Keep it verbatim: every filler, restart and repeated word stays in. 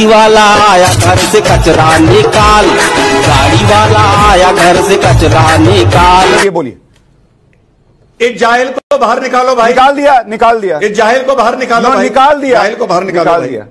गाड़ी वाला आया घर से कचरा निकाल, गाड़ी वाला आया घर से कचरा निकाल। ये बोलिए, इस जाहिल को बाहर निकालो भाई। निकाल दिया, निकाल दिया। इस जाहिल को बाहर निकालो, निकाल दिया, जाहिल को बाहर निकाल दिया।